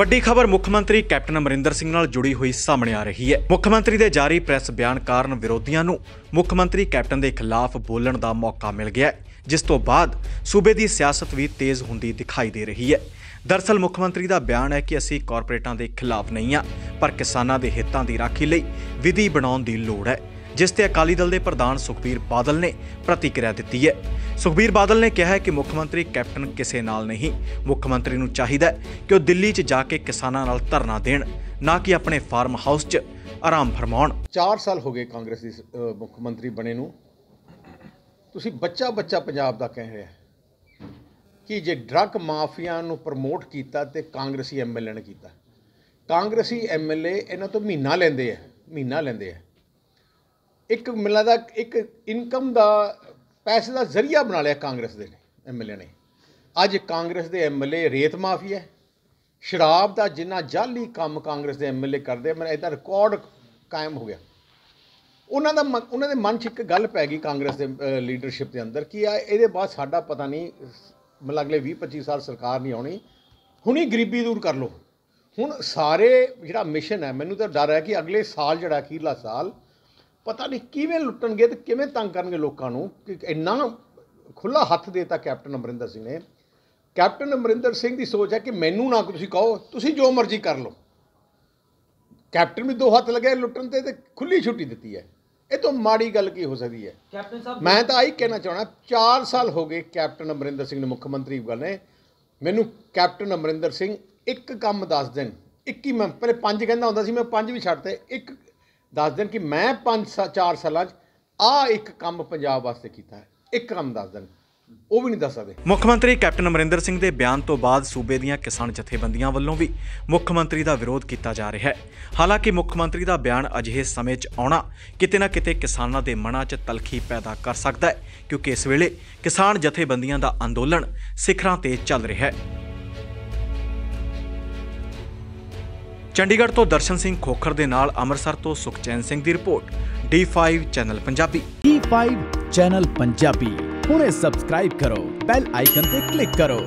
ਵੱਡੀ ਖਬਰ ਮੁੱਖ ਮੰਤਰੀ ਕੈਪਟਨ ਅਮਰਿੰਦਰ ਸਿੰਘ ਨਾਲ ਜੁੜੀ ਹੋਈ ਸਾਹਮਣੇ ਆ ਰਹੀ ਹੈ। ਮੁੱਖ ਮੰਤਰੀ ਦੇ ਜਾਰੀ ਪ੍ਰੈਸ ਬਿਆਨ ਕਾਰਨ ਵਿਰੋਧੀਆਂ ਨੂੰ ਮੁੱਖ ਮੰਤਰੀ ਕੈਪਟਨ ਦੇ ਖਿਲਾਫ ਬੋਲਣ ਦਾ ਮੌਕਾ ਮਿਲ ਗਿਆ, ਜਿਸ ਤੋਂ ਬਾਅਦ ਸੂਬੇ ਦੀ ਸਿਆਸਤ ਵੀ ਤੇਜ਼ ਹੁੰਦੀ ਦਿਖਾਈ ਦੇ ਰਹੀ ਹੈ। ਦਰਅਸਲ ਮੁੱਖ ਮੰਤਰੀ ਦਾ ਬਿਆਨ ਹੈ ਕਿ ਅਸੀਂ ਕਾਰਪੋਰੇਟਾਂ ਦੇ ਖਿਲਾਫ ਨਹੀਂ ਹਾਂ, ਪਰ ਕਿਸਾਨਾਂ ਦੇ ਹਿੱਤਾਂ ਦੀ ਰਾਖੀ ਲਈ ਵਿਧੀ ਬਣਾਉਣ ਦੀ ਲੋੜ ਹੈ, जिस ते अकाली दल के प्रधान सुखबीर बादल ने प्रतिक्रिया दी है। सुखबीर बादल ने कहा है कि मुख्यमंत्री कैप्टन किसी नाल नहीं, मुख्यमंत्री नूं चाहीदा है कि वह दिल्ली च जाके किसानां नाल धरना देण, ना कि अपने फार्म हाउस च आराम फरमाउण। 4 साल हो गए कांग्रेस के मुख्यमंत्री बने नूं। तुसीं बच्चा बच्चा पंजाब दा कह रहे हो कि जे ड्रग माफिया नूं प्रमोट कीता ते कांग्रेसी MLA ने कीता। कांग्रेसी MLA इन्हां तों महीना लैंदे है। एक मिला दा एक इनकम का पैसे का जरिया बना लिया कांग्रेस के MLA ने। अज कांग्रेस के MLA रेत माफिया है, शराब का जिन्ना जाली काम कांग्रेस के MLA करते, मैं इदा रिकॉर्ड कायम हो गया। उन्होंने मन च एक गल पै गई कांग्रेस के लीडरशिप के अंदर कि ये बाद साडा पता नहीं, मतलब अगले 20-25 साल सरकार नहीं आनी, हुणी गरीबी दूर कर लो। हुण सारे जिहड़ा मिशन है, मैनूं तो डर है कि अगले साल जिहड़ा अखीरला साल पता नहीं किवें लुट्टणगे ते किवें तंग करनगे लोकां नूं। इन्ना खुला हथ देता कैप्टन अमरिंदर सिंह ने। कैप्टन अमरिंदर सिंह दी सोच है कि मैनू ना तुसीं कहो, तुसीं जो मर्जी कर लो। कैप्टन भी 2 हथ लगे लुट्टण ते खुली छुट्टी दी है। ये तो माड़ी गल की हो सकती है कैप्टन साहब? मैं तो आई कहना चाहना 4 साल हो गए कैप्टन अमरिंदर सिंह ने मुख्यमंत्री बने। मैनू कैप्टन अमरिंदर सिंह एक काम दस दिन एक ही, मैं पहले 5 कहना हुंदा सी, मैं 5 भी छड्डते। एक दस दिन कि मैं 4 साल एक काम पंजाब वास्ते कीता है, एक काम दस दिन वो भी नहीं दस सकते। मुख्यमंत्री कैप्टन अमरिंदर सिंह के बयान तो बाद सूबे दीयां किसान जथेबंदियां वल्लों भी मुख्यमंत्री का विरोध किया जा रहा है। हालांकि मुख्यमंत्री का बयान अजिहे समय आना किते ना किते किसानां दे मनां 'च तलखी पैदा कर सकता है, क्योंकि इस वेले किसान जथेबंदियां का अंदोलन सिखरां ते चल रहा है। चंडीगढ़ तो दर्शन सिंह खोखर दे नाल अमृतसर तो सुखचैन सिंह दी report. D5 channel Punjabi. D5 channel Punjabi हुणे सब्सक्राइब करो, बेल आइकन ते क्लिक करो।